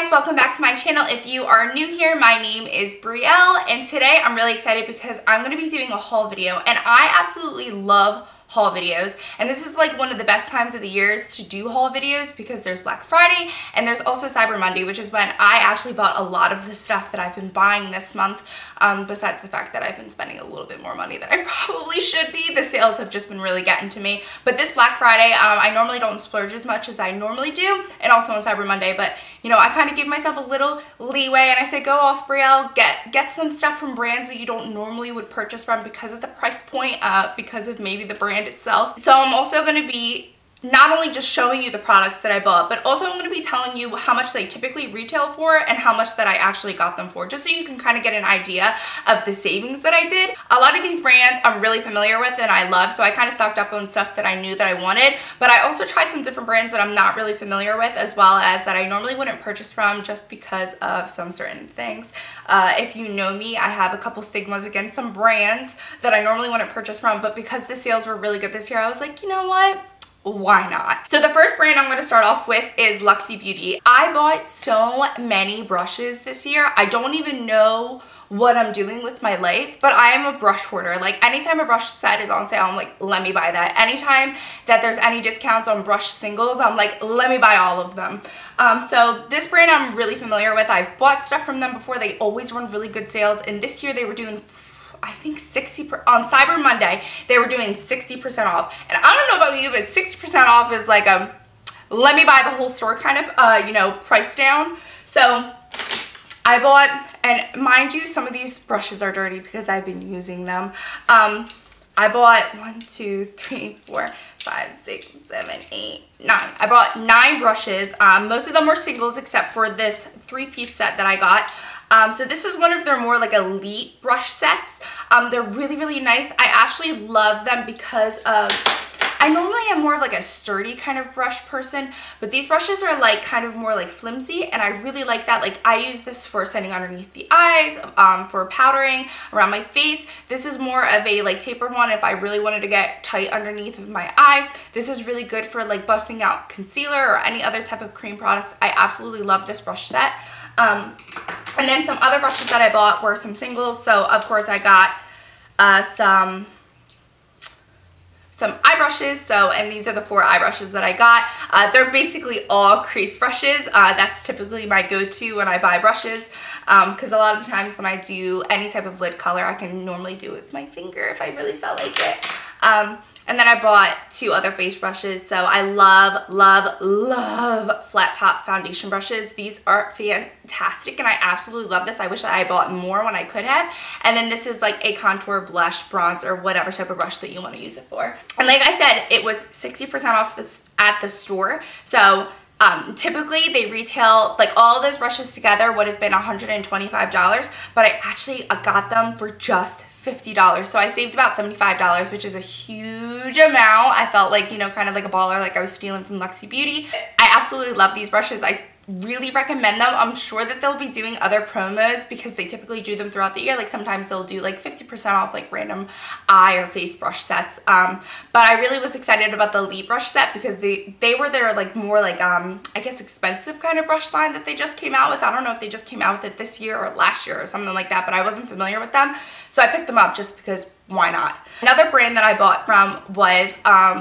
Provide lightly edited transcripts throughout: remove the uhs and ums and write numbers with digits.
guys, welcome back to my channel. If you are new here, my name is Brielle, and today I'm really excited because I'm going to be doing a haul video, and I absolutely love haul videos, and this is like one of the best times of the years to do haul videos because there's Black Friday and there's also Cyber Monday, which is when I actually bought a lot of the stuff that I've been buying this month, besides the fact that I've been spending a little bit more money than I probably should be. The sales have just been really getting to me, but this Black Friday I normally don't splurge as much as I normally do, and also on Cyber Monday, but you know, I kind of give myself a little leeway and I say go off, Brielle, get some stuff from brands that you don't normally would purchase from because of the price point, because of maybe the brand itself. So I'm also going to be not only just showing you the products that I bought, but also I'm going to be telling you how much they typically retail for and how much that I actually got them for, just so you can kind of get an idea of the savings that I did. A lot of these brands I'm really familiar with and I love, so I kind of stocked up on stuff that I knew that I wanted, but I also tried some different brands that I'm not really familiar with, as well as that I normally wouldn't purchase from just because of some certain things. If you know me, I have a couple stigmas against some brands that I normally wouldn't purchase from, but because the sales were really good this year, I was like, you know what? Why not? So the first brand I'm going to start off with is Luxie Beauty. I bought so many brushes this year. I don't even know what I'm doing with my life, but I am a brush hoarder. Like, anytime a brush set is on sale, I'm like, let me buy that. Anytime that there's any discounts on brush singles, I'm like, let me buy all of them. So this brand I'm really familiar with. I've bought stuff from them before. They always run really good sales, and this year they were doing, I think, 60% on Cyber Monday, they were doing 60% off. And I don't know about you, but 60% off is like a let me buy the whole store kind of, you know, price down. So I bought, and mind you, some of these brushes are dirty because I've been using them. I bought 1, 2, 3, 4, 5, 6, 7, 8, 9. I bought 9 brushes. Most of them were singles except for this 3-piece set that I got. So this is one of their more like elite brush sets. They're really, really nice. I actually love them because of, I normally am more of like a sturdy kind of brush person, but these brushes are like kind of more like flimsy, and I really like that. Like, I use this for setting underneath the eyes, for powdering around my face. This is more of a like tapered one if I really wanted to get tight underneath of my eye. This is really good for like buffing out concealer or any other type of cream products. I absolutely love this brush set. And then some other brushes that I bought were some singles. So of course I got some eye brushes. So, and these are the 4 eye brushes that I got. They're basically all crease brushes. That's typically my go-to when I buy brushes, because a lot of the times when I do any type of lid color, I can normally do it with my finger if I really felt like it. And then I bought 2 other face brushes. So I love, love, love flat top foundation brushes. These are fantastic and I absolutely love this. I wish that I bought more when I could have. And then this is like a contour, blush, bronze, or whatever type of brush that you want to use it for. And like I said, it was 60% off this at the store. So typically they retail, like all those brushes together would have been $125, but I actually got them for just $50. So I saved about $75, which is a huge amount. I felt like, you know, kind of like a baller, like I was stealing from Luxie Beauty. I absolutely love these brushes. I really recommend them. I'm sure that they'll be doing other promos because they typically do them throughout the year. Like sometimes they'll do like 50% off like random eye or face brush sets. But I really was excited about the Lee brush set because they were their like more like I guess expensive kind of brush line that they just came out with. I don't know if they just came out with it this year or last year or something like that, but I wasn't familiar with them. So I picked them up just because why not? Another brand that I bought from was,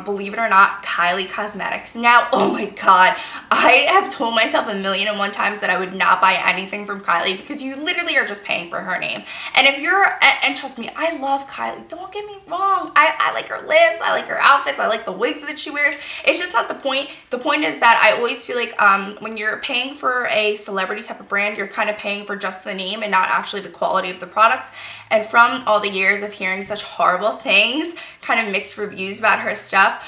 believe it or not, Kylie Cosmetics. Now, oh my God, I have told myself a million and one times that I would not buy anything from Kylie because you literally are just paying for her name. And if you're, and trust me, I love Kylie. Don't get me wrong. I like her lips. I like her outfits. I like the wigs that she wears. It's just not the point. The point is that I always feel like when you're paying for a celebrity type of brand, you're kind of paying for just the name and not actually the quality of the products. And from all the years of hearing such horrible things, kind of mixed reviews about her stuff,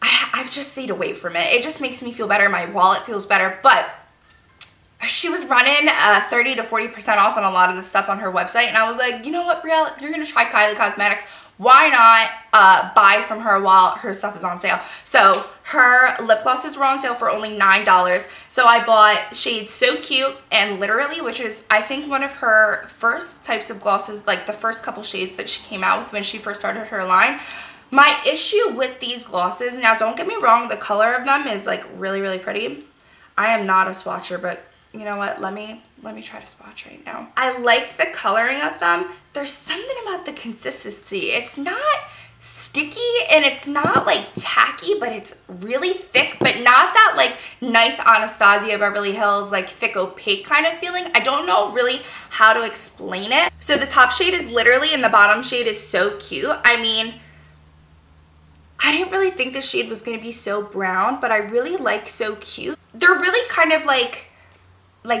I've just stayed away from it. It just makes me feel better. My wallet feels better. But she was running 30 to 40% off on a lot of the stuff on her website. And I was like, you know what, Brielle, if you're going to try Kylie Cosmetics, why not buy from her while her stuff is on sale? So her lip glosses were on sale for only $9. So I bought shades So Cute and Literally, which is I think one of her first types of glosses, like the first couple shades that she came out with when she first started her line. My issue with these glosses, now don't get me wrong, the color of them is like really, really pretty. I am not a swatcher, but You know what? Let me try to swatch right now. I like the coloring of them. There's something about the consistency. It's not sticky and it's not like tacky, but it's really thick, but not that like nice Anastasia Beverly Hills like thick opaque kind of feeling. I don't know really how to explain it. So the top shade is literally and the bottom shade is so cute. I mean, I didn't really think this shade was going to be so brown, but I really like So Cute. They're really kind of like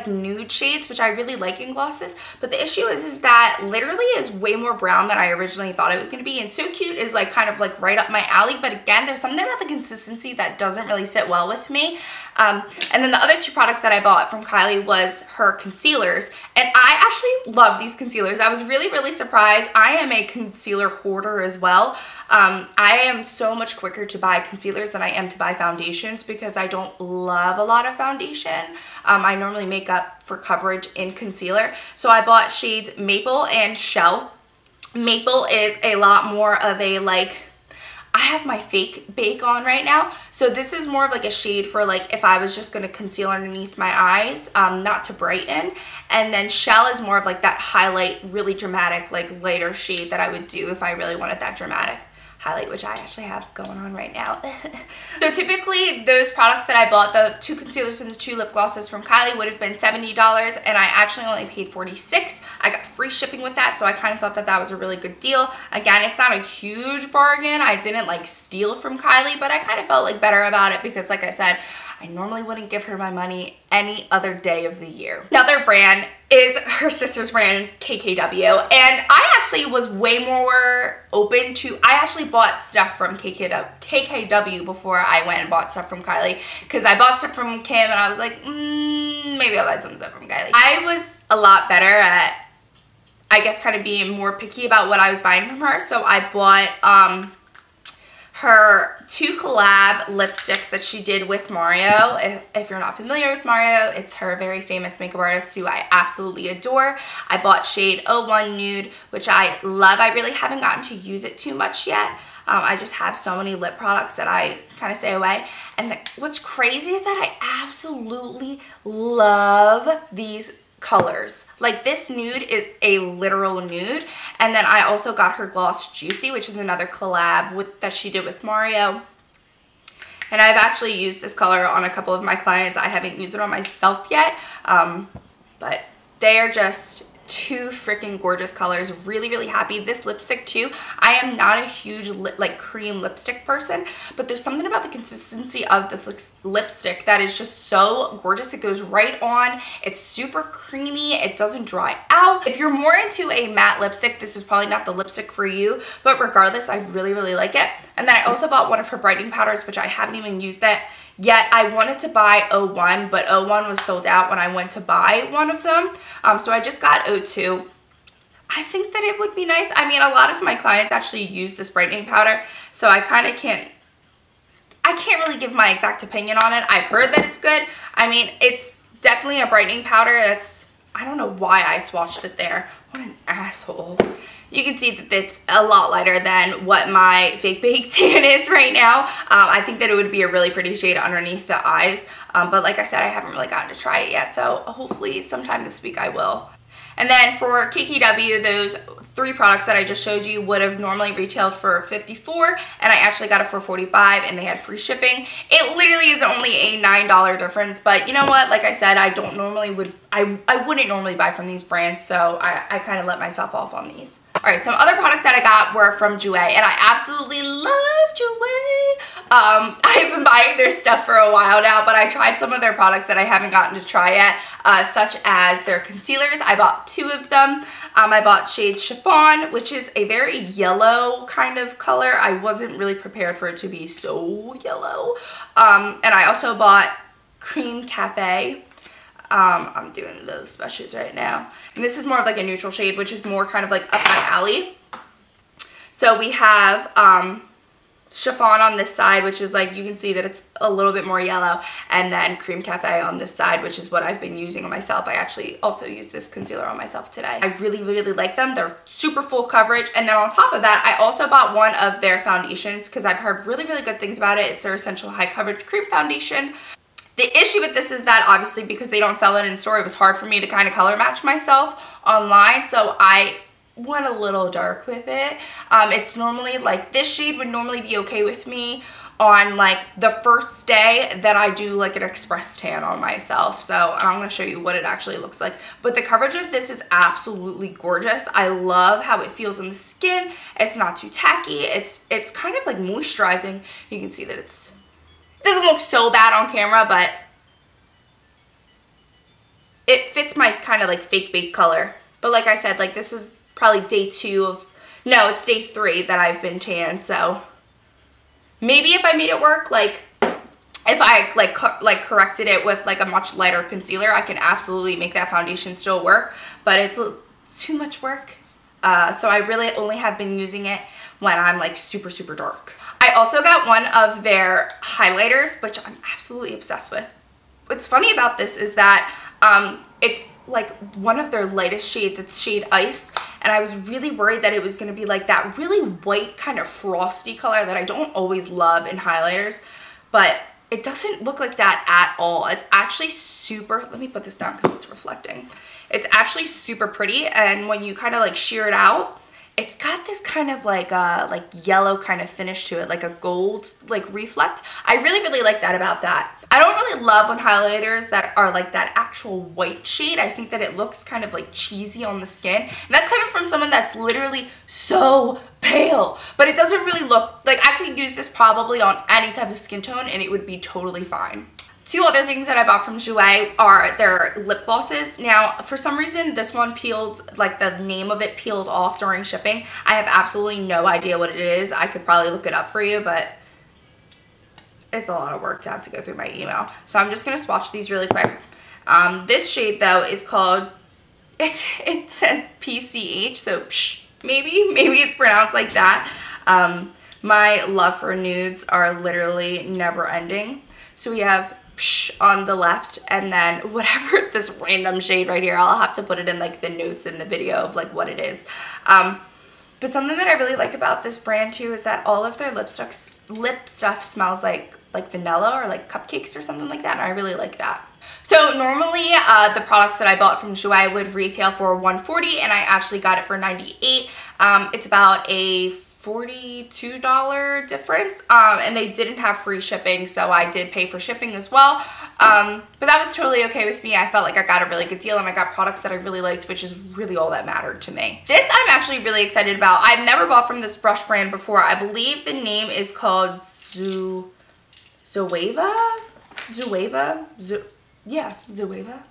nude shades, which I really like in glosses, but the issue is that literally is way more brown than I originally thought it was going to be, and So Cute is like kind of like right up my alley, but again, there's something about the consistency that doesn't really sit well with me. And then the other two products that I bought from Kylie was her concealers, and I actually love these concealers. I was really surprised. I am a concealer hoarder as well. I am so much quicker to buy concealers than I am to buy foundations because I don't love a lot of foundation. I normally make up for coverage in concealer. So I bought shades Maple and Shell. Maple is a lot more of a like, I have my fake bake on right now. So this is more of like a shade for like if I was just going to conceal underneath my eyes, not to brighten. And then Shell is more of like that highlight, really dramatic, like lighter shade that I would do if I really wanted that dramatic highlight, which I actually have going on right now. So typically those products that I bought, the two concealers and the two lip glosses from Kylie, would have been $70, and I actually only paid $46. I got free shipping with that, so I kind of thought that that was a really good deal. Again, it's not a huge bargain. I didn't like steal from Kylie, but I kind of felt like better about it because like I said, I normally wouldn't give her my money any other day of the year. Another brand is her sister's brand, KKW. And I actually was way more open to, I actually bought stuff from KKW before I went and bought stuff from Kylie, because I bought stuff from Kim and I was like, maybe I'll buy some stuff from Kylie. I was a lot better at, I guess, kind of being more picky about what I was buying from her. So I bought, her two collab lipsticks that she did with Mario. If you're not familiar with Mario, it's her very famous makeup artist who I absolutely adore. I bought shade 01 Nude, which I love. I really haven't gotten to use it too much yet. I just have so many lip products that I kind of stay away. And what's crazy is that I absolutely love these colors. Like this nude is a literal nude, and then I also got her gloss Juicy, which is another collab that she did with Mario, and I've actually used this color on a couple of my clients. I haven't used it on myself yet, but they are just two freaking gorgeous colors. Really happy. This lipstick too, I am not a huge like cream lipstick person, but there's something about the consistency of this lipstick that is just so gorgeous. It goes right on. It's super creamy. It doesn't dry out. If you're more into a matte lipstick, this is probably not the lipstick for you, but regardless, I really like it. And then I also bought one of her brightening powders, which I haven't even used yet. I wanted to buy 01, but 01 was sold out when I went to buy one of them. So I just got 02. I think that it would be nice. I mean, a lot of my clients actually use this brightening powder, so I kind of can't really give my exact opinion on it. I've heard that it's good. I mean, it's definitely a brightening powder. That's, I don't know why I swatched it there. What an asshole. You can see that it's a lot lighter than what my fake baked tan is right now. I think that it would be a really pretty shade underneath the eyes. But like I said, I haven't really gotten to try it yet. So hopefully sometime this week I will. And then for KKW, those three products that I just showed you would have normally retailed for $54, and I actually got it for $45, and they had free shipping. It literally is only a $9 difference, but you know what? Like I said, I don't normally I wouldn't normally buy from these brands, so I kind of let myself off on these. All right, some other products that I got were from Jouer, and I absolutely love Jouer. I've been buying their stuff for a while now, but I tried some of their products that I haven't gotten to try yet, such as their concealers. I bought two of them. I bought shade Chiffon, which is a very yellow kind of color. I wasn't really prepared for it to be so yellow. And I also bought Cream Cafe. I'm doing those specials right now, and this is more of like a neutral shade, which is more kind of like up my alley. So we have Chiffon on this side, which is like, you can see that it's a little bit more yellow, and then Cream Cafe on this side, which is what I've been using on myself. I actually also used this concealer on myself today. I really like them. They're super full coverage, and then on top of that, I also bought one of their foundations because I've heard really good things about it. It's their Essential High Coverage Cream Foundation. The issue with this is that obviously because they don't sell it in store, it was hard for me to kind of color match myself online, so I went a little dark with it. It's normally like this shade would normally be okay with me on like the first day that I do like an express tan on myself. So I'm going to show you what it actually looks like. But the coverage of this is absolutely gorgeous. I love how it feels on the skin. It's not too tacky. It's kind of like moisturizing. You can see that it doesn't look so bad on camera, but it fits my kind of like fake baked color. But like I said, like this is probably day two of, no, it's day three that I've been tan, so maybe if I made it work, like if I like corrected it with like a much lighter concealer, I can absolutely make that foundation still work, but it's too much work. So I really only have been using it when I'm like super, super dark. I also got one of their highlighters, which I'm absolutely obsessed with. What's funny about this is that it's like one of their lightest shades. It's shade Ice, and I was really worried that it was going to be like that really white kind of frosty color that I don't always love in highlighters, but it doesn't look like that at all. It's actually super, let me put this down because it's reflecting. It's actually super pretty, and when you kind of like sheer it out, it's got this kind of like yellow kind of finish to it, like a gold like reflect. I really, really like that about that. I don't really love when highlighters that are like that actual white shade. I think that it looks kind of like cheesy on the skin. And that's coming from someone that's literally so pale, but it doesn't really look like, I could use this probably on any type of skin tone and it would be totally fine. Two other things that I bought from Jouer are their lip glosses. Now, for some reason, this one peeled, like the name of it peeled off during shipping. I have absolutely no idea what it is. I could probably look it up for you, but it's a lot of work to have to go through my email. So I'm just going to swatch these really quick. This shade, though, is called, it says PCH, so psh, maybe it's pronounced like that. My love for nudes are literally never ending. So we have on the left, and then whatever this random shade right here, I'll have to put it in like the notes in the video of like what it is. But something that I really like about this brand too is that all of their lip stuff smells like vanilla or like cupcakes or something like that, and I really like that. So normally the products that I bought from Jouer would retail for $140, and I actually got it for $98. It's about a $42 difference, and they didn't have free shipping, so I did pay for shipping as well, but that was totally okay with me. I felt like I got a really good deal, and I got products that I really liked, which is really all that mattered to me. This I'm actually really excited about. I've never bought from this brush brand before. I believe the name is called Zoeva,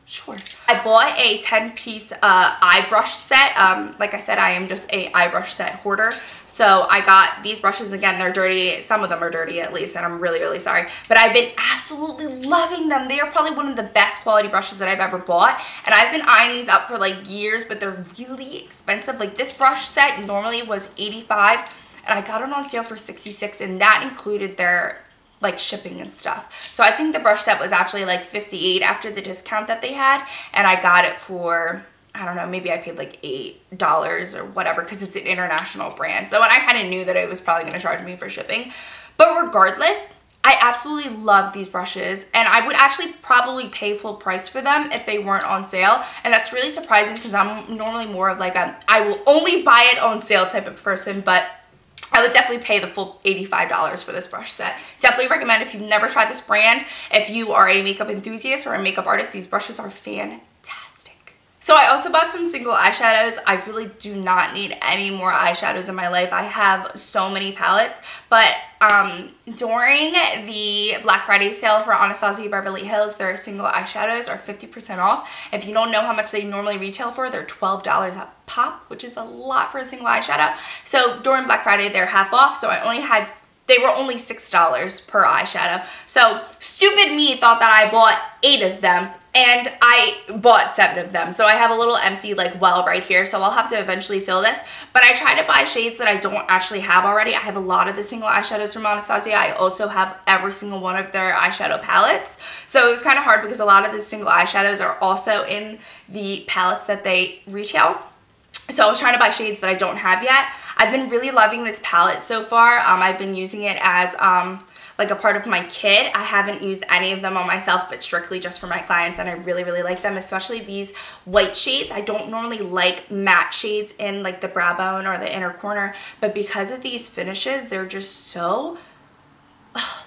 sure. I bought a 10-piece eye brush set. Like I said, I am just a eye brush set hoarder. So I got these brushes. Again, they're dirty. Some of them are dirty at least, and I'm really, really sorry. But I've been absolutely loving them. They are probably one of the best quality brushes that I've ever bought. And I've been eyeing these up for like years, but they're really expensive. Like this brush set normally was $85, and I got it on sale for $66, and that included their like shipping and stuff. So I think the brush set was actually like $58 after the discount that they had, and I got it for, I don't know, maybe I paid like $8 or whatever, because it's an international brand. So, and I kind of knew that it was probably going to charge me for shipping, but regardless, I absolutely love these brushes, and I would actually probably pay full price for them if they weren't on sale, and that's really surprising because I'm normally more of like a I will only buy it on sale type of person, but I would definitely pay the full $85 for this brush set. Definitely recommend if you've never tried this brand. If you are a makeup enthusiast or a makeup artist, these brushes are fantastic. So I also bought some single eyeshadows. I really do not need any more eyeshadows in my life. I have so many palettes, but during the Black Friday sale for Anastasia Beverly Hills, their single eyeshadows are 50% off. If you don't know how much they normally retail for, they're $12 a pop, which is a lot for a single eyeshadow. So during Black Friday, they're half off. So I only had, they were only $6 per eyeshadow. So stupid me thought that I bought 8 of them, and I bought 7 of them. So I have a little empty like well right here, so I'll have to eventually fill this. But I try to buy shades that I don't actually have already. I have a lot of the single eyeshadows from Anastasia. I also have every single one of their eyeshadow palettes. So it was kind of hard because a lot of the single eyeshadows are also in the palettes that they retail. So I was trying to buy shades that I don't have yet. I've been really loving this palette so far. I've been using it as like a part of my kit. I haven't used any of them on myself, but strictly just for my clients, and I really, really like them, especially these white shades. I don't normally like matte shades in like the brow bone or the inner corner, but because of these finishes, they're just so,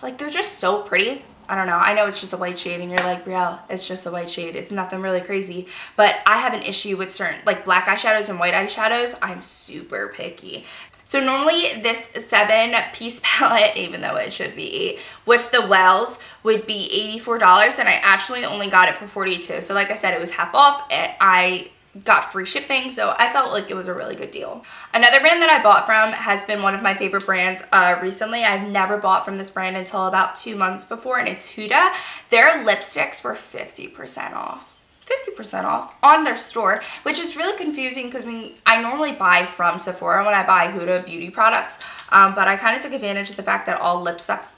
like, they're just so pretty. I don't know. I know it's just a white shade and you're like, Brielle, it's just a white shade. It's nothing really crazy. But I have an issue with certain, like, black eyeshadows and white eyeshadows. I'm super picky. So normally this 7-piece palette, even though it should be 8, with the wells would be $84, and I actually only got it for $42. So like I said, it was half off. And I got free shipping, so I felt like it was a really good deal. Another brand that I bought from has been one of my favorite brands recently. I've never bought from this brand until about 2 months before, and it's Huda. Their lipsticks were 50% off. 50% off on their store, which is really confusing because I normally buy from Sephora when I buy Huda beauty products, but I kind of took advantage of the fact that all lip stuff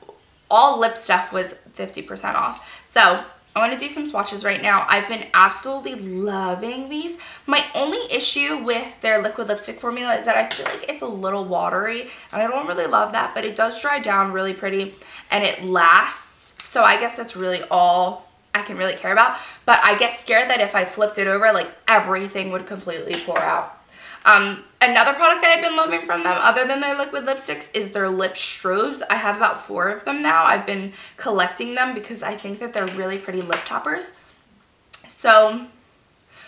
was 50% off. So I want to do some swatches right now. I've been absolutely loving these. My only issue with their liquid lipstick formula is that I feel like it's a little watery, and I don't really love that, but it does dry down really pretty, and it lasts, so I guess that's really all I can really care about. But I get scared that if I flipped it over, like, everything would completely pour out. Another product that I've been loving from them, other than their liquid lipsticks, is their lip strobes. I have about 4 of them now. I've been collecting them because I think that they're really pretty lip toppers. So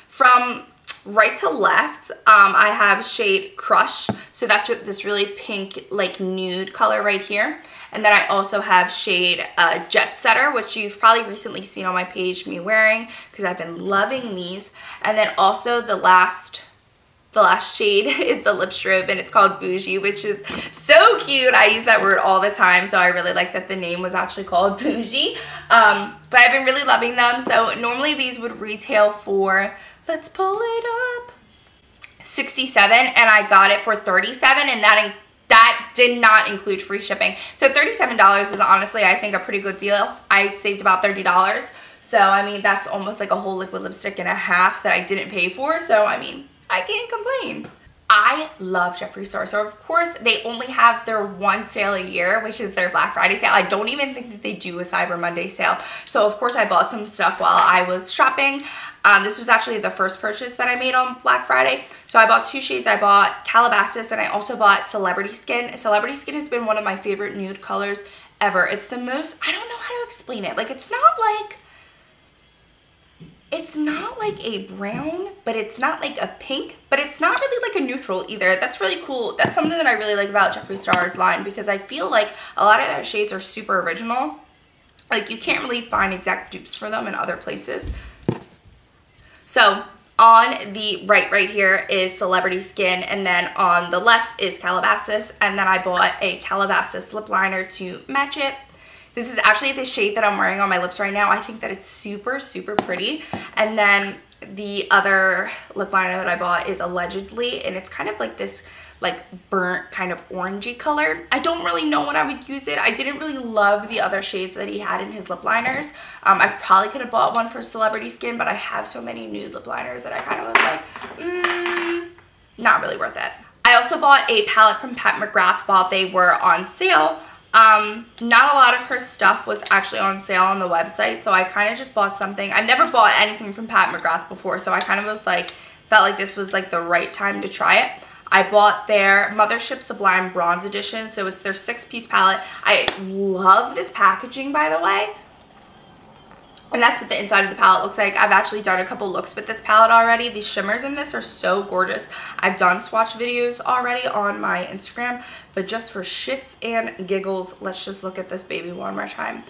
from right to left, I have shade Crush. So that's this really pink, like, nude color right here. And then I also have shade Jet Setter, which you've probably recently seen on my page me wearing because I've been loving these. And then also the last shade is the lip strobe, and it's called Bougie, which is so cute. I use that word all the time, so I really like that the name was actually called Bougie. But I've been really loving them. So normally these would retail for, let's pull it up, $67, and I got it for $37, and that did not include free shipping. So $37 is honestly, I think, a pretty good deal. I saved about $30. So, I mean, that's almost like a whole liquid lipstick and a half that I didn't pay for. So, I mean, I can't complain. I love Jeffree Star. So, of course, they only have their one sale a year, which is their Black Friday sale. I don't even think that they do a Cyber Monday sale. So, of course, I bought some stuff while I was shopping. This was actually the first purchase that I made on Black Friday. So I bought 2 shades. I bought Calabasas, and I also bought Celebrity Skin. Celebrity Skin has been one of my favorite nude colors ever. It's the most, I don't know how to explain it. Like, it's not like a brown, but it's not like a pink, but it's not really like a neutral either. That's really cool. That's something that I really like about Jeffree Star's line, because I feel like a lot of their shades are super original. Like, you can't really find exact dupes for them in other places. So on the right here is Celebrity Skin, and then on the left is Calabasas, and then I bought a Calabasas lip liner to match it. This is actually the shade that I'm wearing on my lips right now. I think that it's super, super pretty. And then the other lip liner that I bought is Allegedly, and it's kind of like this, like, burnt kind of orangey color. I don't really know when I would use it. I didn't really love the other shades that he had in his lip liners. I probably could have bought one for Celebrity Skin, but I have so many nude lip liners that I kind of was like, not really worth it. I also bought a palette from Pat McGrath while they were on sale. Not a lot of her stuff was actually on sale on the website, so I kind of just bought something. I've never bought anything from Pat McGrath before, so I kind of was like, felt like this was like the right time to try it. I bought their Mothership Sublime Bronze Edition, so it's their 6-piece palette. I love this packaging, by the way. And that's what the inside of the palette looks like. I've actually done a couple looks with this palette already. The shimmers in this are so gorgeous. I've done swatch videos already on my Instagram, but just for shits and giggles, let's just look at this baby one more time.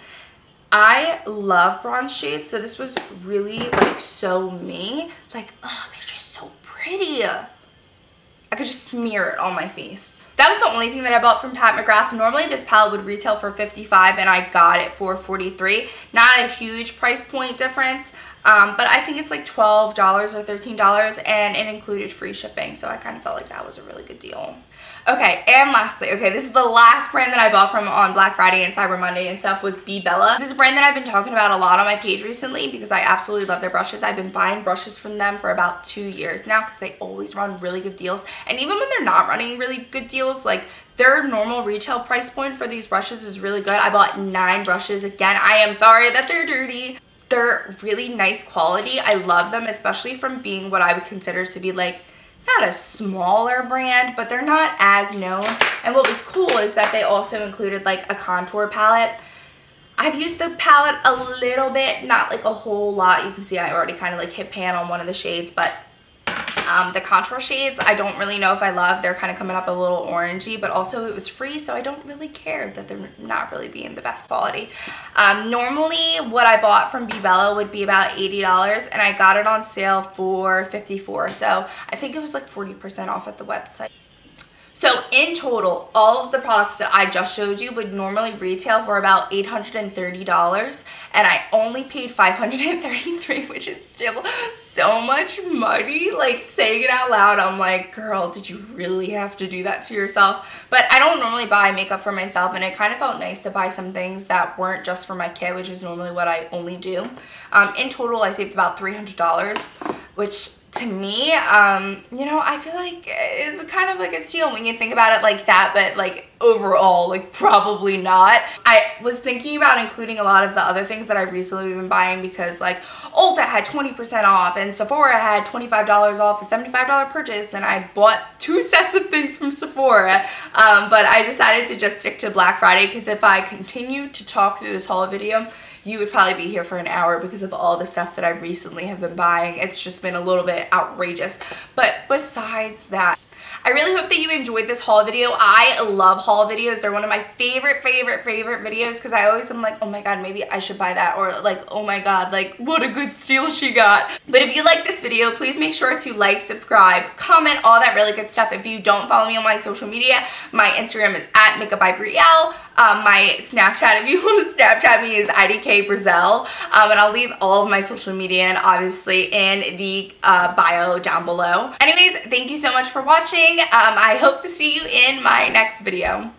I love bronze shades, so this was really, like, so me. Like, oh, they're just so pretty. I could just smear it on my face. That was the only thing that I bought from Pat McGrath. Normally this palette would retail for $55, and I got it for $43. Not a huge price point difference. But I think it's like $12 or $13, and it included free shipping, so I kind of felt like that was a really good deal. Okay, and lastly, okay, this is the last brand that I bought from on Black Friday and Cyber Monday and stuff, was Bibella. This is a brand that I've been talking about a lot on my page recently because I absolutely love their brushes. I've been buying brushes from them for about 2 years now because they always run really good deals. And even when they're not running really good deals, like, their normal retail price point for these brushes is really good. I bought 9 brushes. Again, I am sorry that they're dirty. They're really nice quality. I love them, especially from being what I would consider to be like not a smaller brand, but they're not as known. And what was cool is that they also included like a contour palette. I've used the palette a little bit, not like a whole lot. You can see I already kind of like hit pan on one of the shades, but the contour shades, I don't really know if I love. They're kind of coming up a little orangey, but also it was free, so I don't really care that they're not really being the best quality. Normally, what I bought from Bibella would be about $80, and I got it on sale for $54, so I think it was like 40% off at the website. So in total, all of the products that I just showed you would normally retail for about $830, and I only paid $533, which is still so much money. Like, saying it out loud, I'm like, girl, did you really have to do that to yourself? But I don't normally buy makeup for myself, and it kind of felt nice to buy some things that weren't just for my kid, which is normally what I only do. In total, I saved about $300, which, to me, you know, I feel like it's kind of like a steal when you think about it like that, but like overall, like, probably not. I was thinking about including a lot of the other things that I've recently been buying because like Ulta had 20% off and Sephora had $25 off a $75 purchase, and I bought 2 sets of things from Sephora, but I decided to just stick to Black Friday because if I continue to talk through this haul video, you would probably be here for an hour because of all the stuff that I recently have been buying. It's just been a little bit outrageous. But besides that, I really hope that you enjoyed this haul video. I love haul videos. They're one of my favorite videos because I always am like, oh my god, maybe I should buy that, or like, oh my god, like, what a good steal she got. But if you like this video, please make sure to like, subscribe, comment, all that really good stuff. If you don't follow me on my social media, my Instagram is @makeupbybrielle. My Snapchat, if you want to Snapchat me, is idkbrazil, and I'll leave all of my social media and obviously in the bio down below. Anyways, thank you so much for watching. I hope to see you in my next video.